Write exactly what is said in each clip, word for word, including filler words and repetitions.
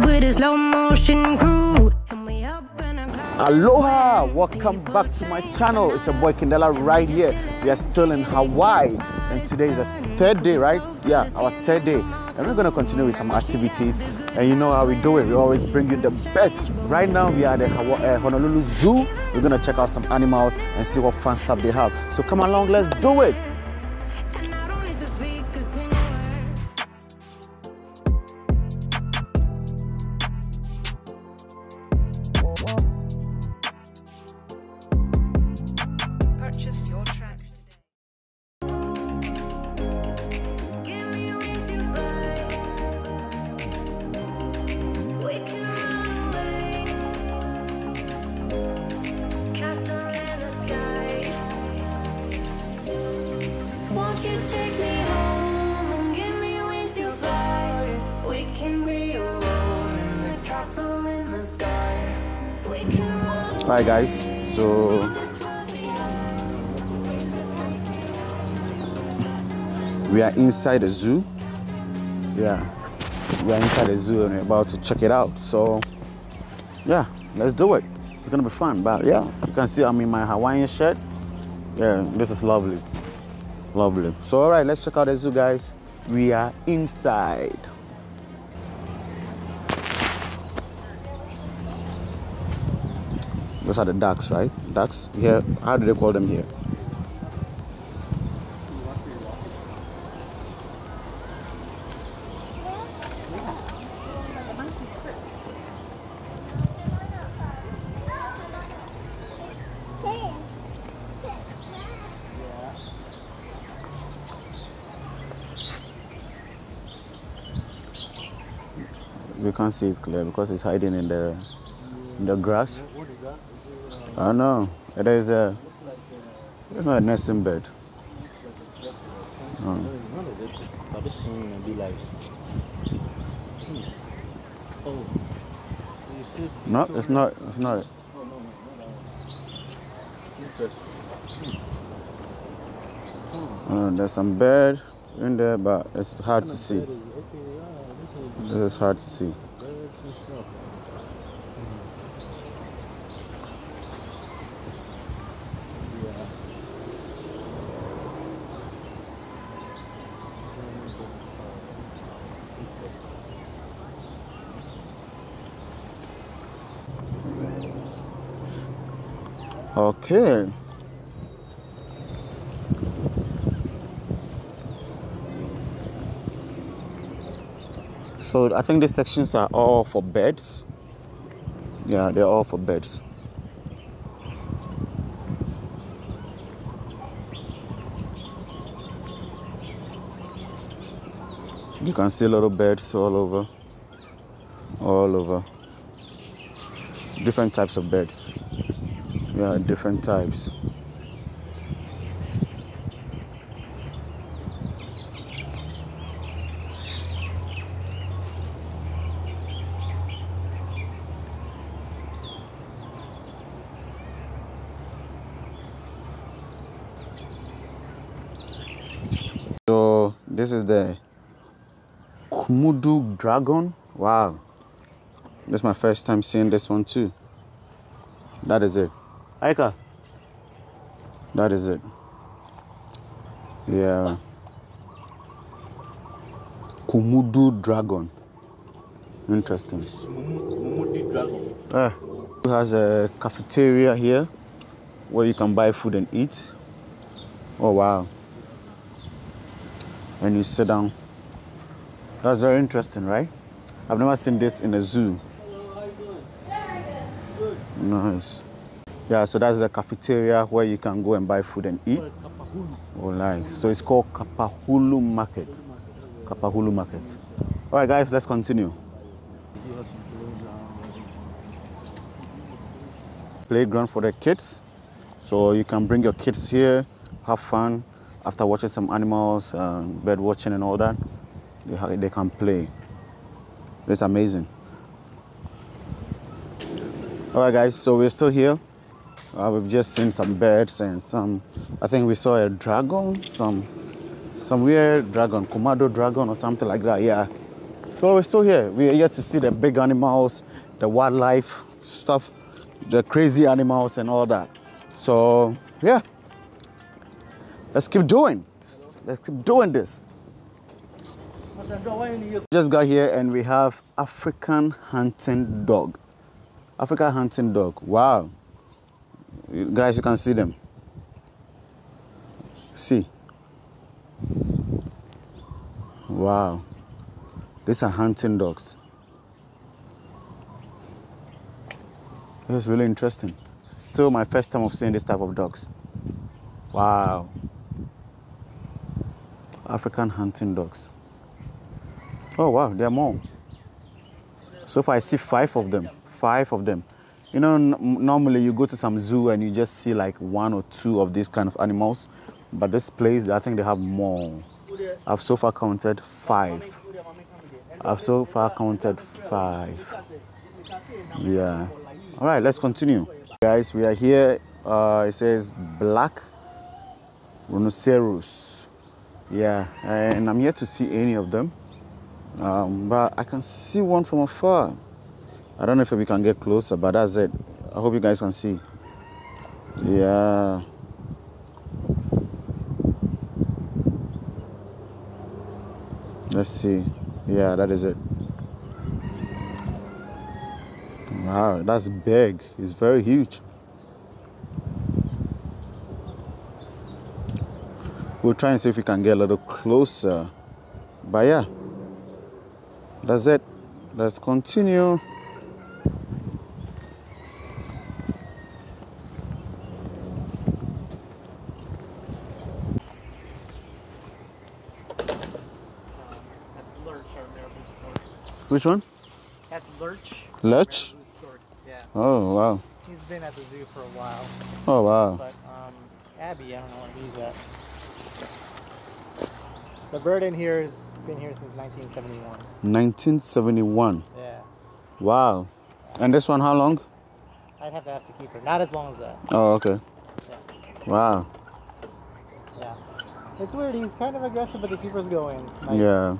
with a slow motion crew. Aloha! Welcome back to my channel. It's your boy Kendela right here. We are still in Hawaii and today is our third day, right? Yeah, our third day. And we're going to continue with some activities. And you know how we do it. We always bring you the best. Right now, we are at the Honolulu Zoo. We're going to check out some animals and see what fun stuff they have. So come along, let's do it. Alright guys, so we are inside the zoo. Yeah, we are inside the zoo and we're about to check it out. So yeah, let's do it. It's gonna be fun, but yeah, you can see I'm in my Hawaiian shirt. Yeah, this is lovely, lovely. So alright, let's check out the zoo, guys. We are inside. Those are the ducks, right? Ducks here. How do they call them here? We can't see it clear because it's hiding in the in the grass. I don't know. It is a. It's not a nesting bed. Oh. No, it's not. It's not. Oh, there's some bird in there, but it's hard to see. This is hard to see. Okay. So I think these sections are all for birds. Yeah, they're all for birds. You can see little birds all over. All over. Different types of birds. Yeah, different types. So this is the Komodo dragon. Wow, this is my first time seeing this one too. That is it. Ika. That is it. Yeah. Komodo dragon. Interesting. Komodo dragon. Uh, it has a cafeteria here where you can buy food and eat. Oh, wow. And you sit down. That's very interesting, right? I've never seen this in a zoo. Hello, how are you doing? Good. Nice. Yeah, so that's the cafeteria where you can go and buy food and eat. Oh, nice. So it's called Kapahulu Market. Kapahulu Market. All right, guys, let's continue. Playground for the kids. So you can bring your kids here, have fun. After watching some animals, uh, bird watching and all that, they, they can play. It's amazing. All right, guys, so we're still here. Uh, we've just seen some birds and some, I think we saw a dragon, some some weird dragon, Komodo dragon or something like that, yeah. So we're still here. We are yet to see the big animals, the wildlife stuff, the crazy animals and all that. So yeah, let's keep doing. Let's keep doing this. Just got here and we have African hunting dog. African hunting dog. Wow. You guys, you can see them. See. Wow. These are hunting dogs. This is really interesting. Still my first time of seeing this type of dogs. Wow. African hunting dogs. Oh wow, there are more. So far I see five of them. Five of them. You know, normally you go to some zoo and you just see like one or two of these kind of animals. But this place, I think they have more. I've so far counted five. I've so far counted five. Yeah. All right, let's continue. Guys, we are here. Uh, it says black rhinoceros. Yeah, and I'm yet to see any of them. Um, but I can see one from afar. I don't know if we can get closer, but that's it. I hope you guys can see. Yeah. Let's see. Yeah, that is it. Wow, that's big. It's very huge. We'll try and see if we can get a little closer. But yeah, that's it. Let's continue. Which one? That's Lurch. Lurch? Yeah. Oh, wow. He's been at the zoo for a while. Oh, wow. But um, Abby, I don't know where he's at. The bird in here has been here since nineteen seventy-one. nineteen seventy-one? Yeah. Wow. Yeah. And this one, how long? I'd have to ask the keeper. Not as long as that. Oh, okay. Yeah. Wow. Yeah. It's weird. He's kind of aggressive, but the keeper's going. Like, yeah.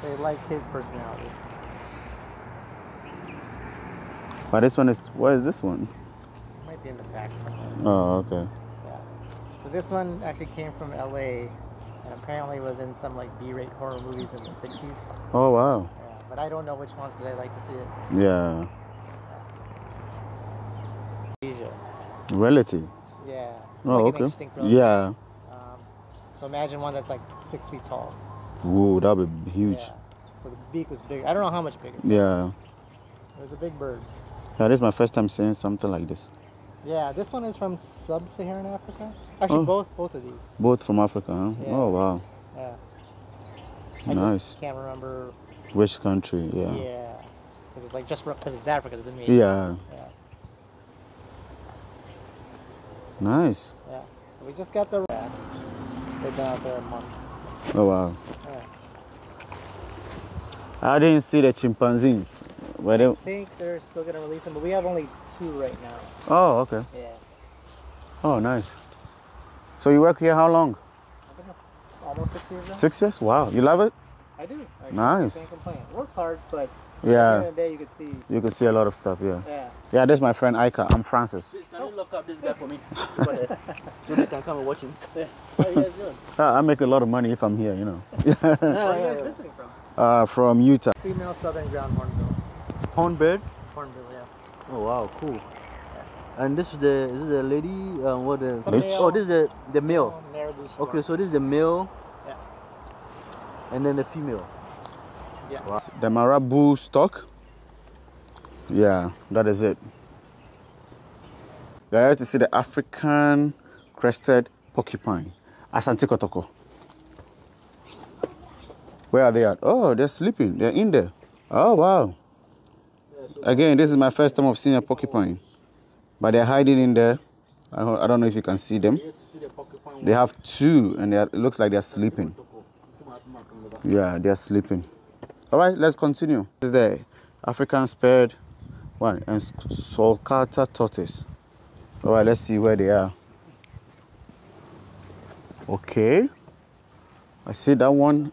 They like his personality. But this one is, what is this one? It might be in the back somewhere. Oh, okay. Yeah. So this one actually came from L A and apparently was in some like B-rate horror movies in the sixties. Oh, wow. Yeah, but I don't know which ones because I like to see it. Yeah. Asia. Relative? Yeah. It's oh, like okay. An extinct relative. Yeah. Um, so imagine one that's like six feet tall. Whoa, that would be huge. Yeah. So the beak was bigger. I don't know how much bigger. Yeah. It was a big bird. Yeah, this is my first time seeing something like this. Yeah, this one is from Sub Saharan Africa. Actually, oh. both both of these. Both from Africa, huh? Yeah. Oh, wow. Yeah. I nice. Just can't remember which country, yeah. Yeah. Because it's like just because it's Africa doesn't mean. Yeah. Yeah. Nice. Yeah. So we just got the rat. They've been out there a month. Oh, wow. Yeah. I didn't see the chimpanzees. Were they... I think they're still going to release them, but we have only two right now. Oh, okay. Yeah. Oh, nice. So you work here how long? I've been here almost six years now. Six years? Wow. You love it? I do. I nice. Can't complain. It works hard, but yeah. At the end of the day, you could see... You could see a lot of stuff, yeah. Yeah. Yeah, this is my friend Ika. I'm Francis. Please, can you look up this guy for me? Go ahead. So they can come and watch him. Yeah. How are you guys doing? I make a lot of money if I'm here, you know. Where are you guys visiting from? Uh, from Utah. Female Southern ground hornbill. Hornbill? Hornbill, yeah. Oh, wow, cool. Yeah. And this is the this is the lady, um, what the... the male, oh, this is the, the male. Marabu stork. Okay, so this is the male. Yeah. And then the female. Yeah. Wow. The Marabu stork. Yeah, that is it. We are here to see the African crested porcupine, Asantikotoko. Where are they at? Oh, they're sleeping. They're in there. Oh, wow. Again, this is my first time of seeing a porcupine. But they're hiding in there. I don't, I don't know if you can see them. They have two, and they are, it looks like they're sleeping. Yeah, they're sleeping. All right, let's continue. This is the African spurred one and Solcata tortoise. All right, let's see where they are. Okay, I see that one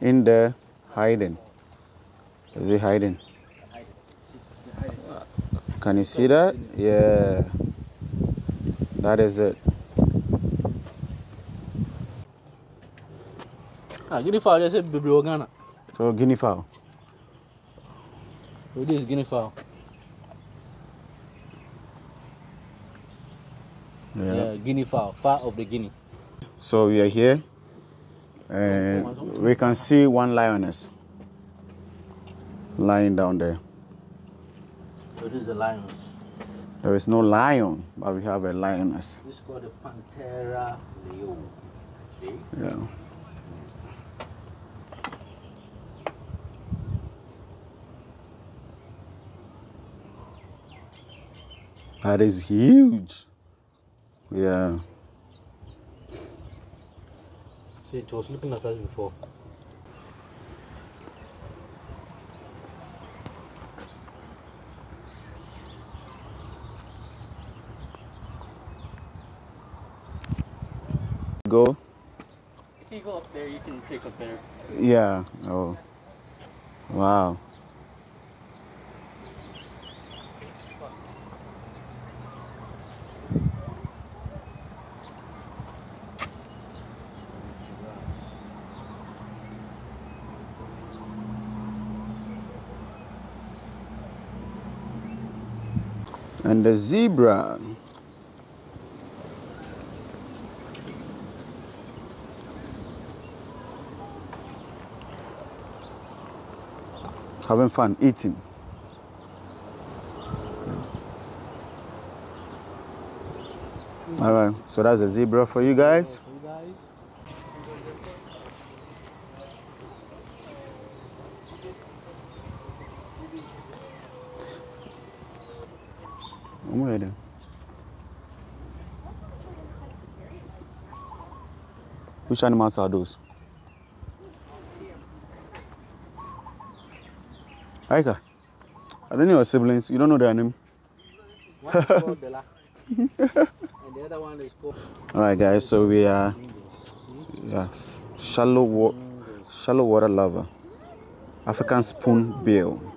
in the hiding. Is it hiding? Can you see that? Yeah. That is it. Ah, guinea fowl, they say bibliogana. So guinea fowl. What is guinea fowl? Yeah. Yeah, guinea fowl, fowl of the Guinea. So we are here and we can see one lioness lying down there. What is a lioness? There is no lion, but we have a lioness. It's called a panthera leo. See? Yeah. That is huge. Yeah. See, it was looking at us before. Go. If you go up there, you can pick up there. Yeah. Oh. Wow. And the zebra. Having fun eating. All right, so that's a zebra for you guys. Which animals are those? Ika, I don't know your siblings. You don't know their name. One is called Bella. And the other one is called... All right, guys. So we are, yeah, shallow, wa shallow water lover, African spoonbill.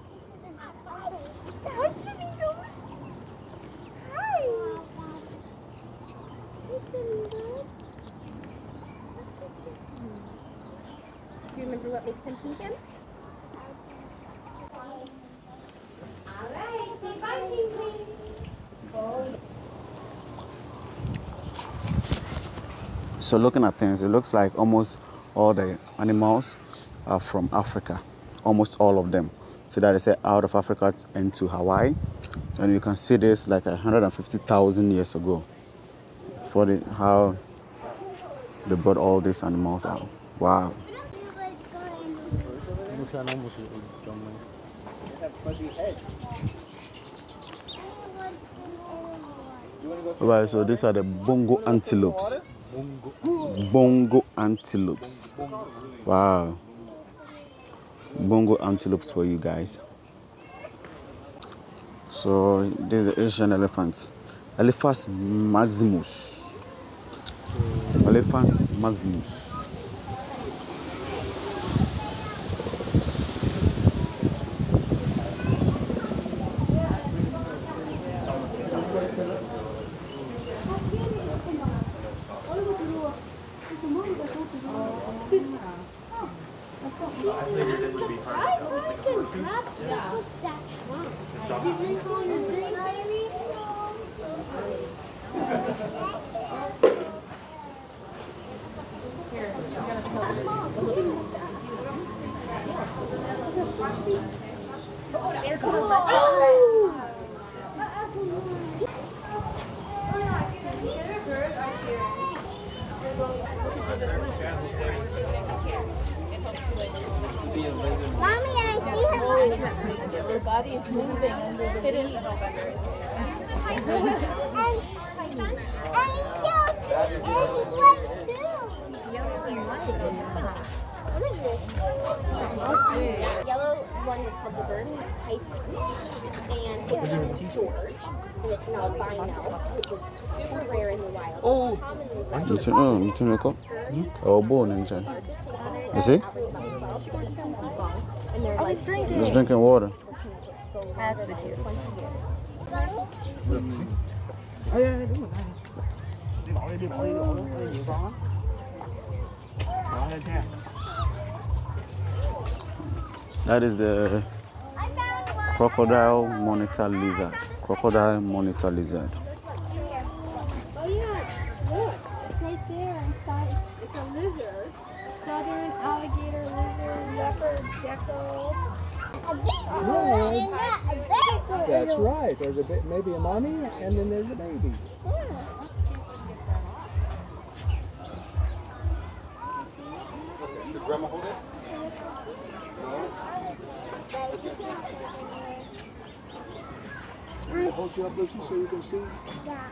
So looking at things, it looks like almost all the animals are from Africa, almost all of them. So that is out of Africa and to Hawaii. And you can see this like one hundred fifty thousand years ago, for the, how they brought all these animals out. Wow. All right, so these are the bongo antelopes. Bongo antelopes. Wow. Bongo antelopes for you guys. So this is the Asian elephants. Elephas maximus. Elephas maximus. Oh, oh, born in China. You see? Oh, he's drinking. He's drinking water. That's the cutest. Oh, yeah, they're doing that. That is the crocodile monitor lizard. Crocodile monitor lizard. Oh, yeah, look, it's right there inside. It's a lizard. Southern alligator lizard, leopard gecko. A big one. Oh, that's right. There's a bit, maybe a mommy, and then there's a baby. Yeah. Should Grandma hold it? I'll hold you up, Lucy, so you can see. Yeah.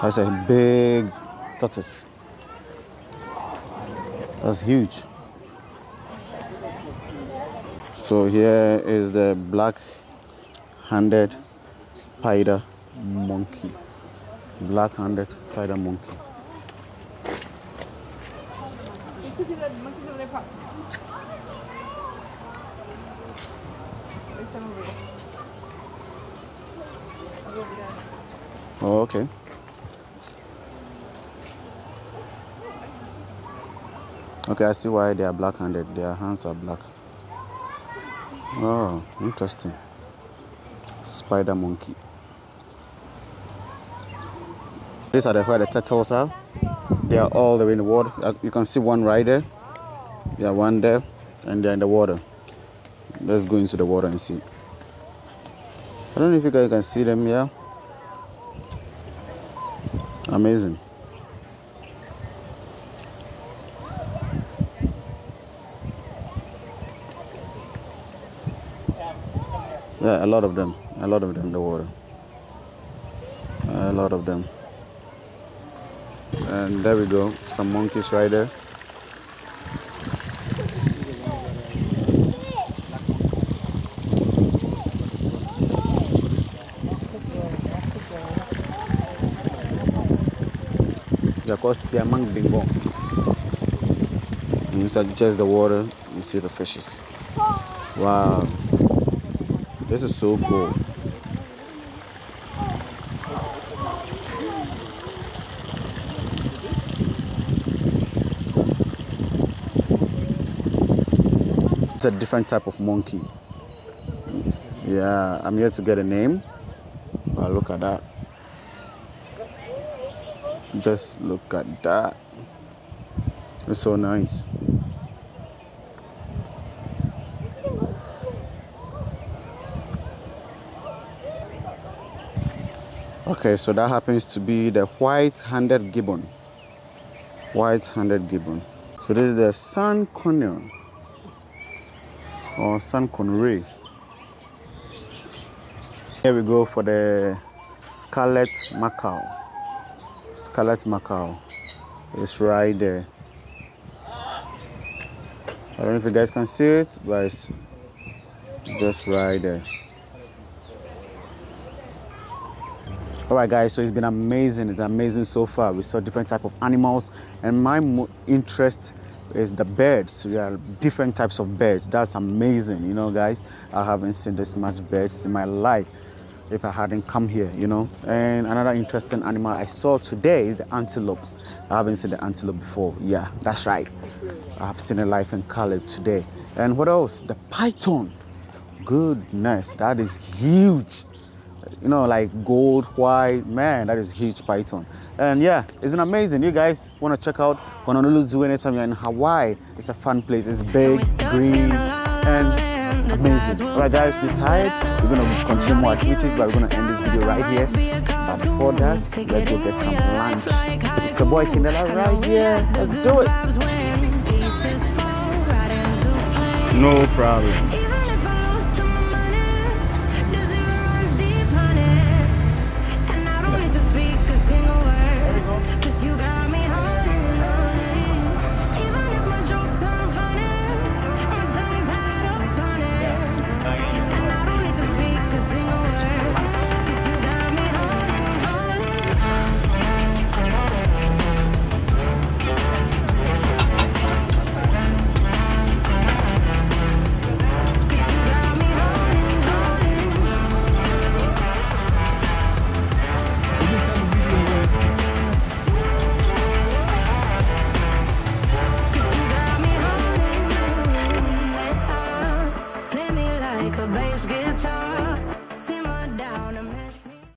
That's a big tortoise. That's huge. So here is the black-handed spider monkey. Black-handed spider monkey. Oh, okay. Okay, I see why they are black-handed. Their hands are black. Oh, interesting. Spider monkey. These are the, where the turtles are. They are all the way in the water. You can see one right there. Yeah, one there, and they're in the water. Let's go into the water and see. I don't know if you guys can see them here. Amazing. Yeah, a lot of them, a lot of them in the water, a lot of them. And there we go, some monkeys right there. They're called siamang dingo. Inside just the water, you see the fishes. Wow. This is so cool. It's a different type of monkey. Yeah, I'm here to get a name. But look at that. Just look at that. It's so nice. Okay, so that happens to be the white-handed gibbon. White-handed gibbon. So this is the sun conure or sun conure. Here we go for the scarlet macaw. Scarlet macaw is right there. I don't know if you guys can see it, but it's just right there. All right, guys, so it's been amazing. It's amazing so far. We saw different types of animals, and my interest is the birds. We are different types of birds. That's amazing, you know, guys. I haven't seen this much birds in my life if I hadn't come here, you know. And another interesting animal I saw today is the antelope. I haven't seen the antelope before. Yeah, that's right. I've seen it live in color today. And what else? The python. Goodness, that is huge. You know, like gold, white, man, that is huge python. And yeah, it's been amazing. You guys want to check out Honolulu Zoo anytime you're in Hawaii. It's a fun place. It's big, green, and amazing. All right, guys, we're tired. We're going to continue more activities, but we're going to end this video right here. But before that, let's go get some lunch. It's your boy Kendela right here. Let's do it. No problem.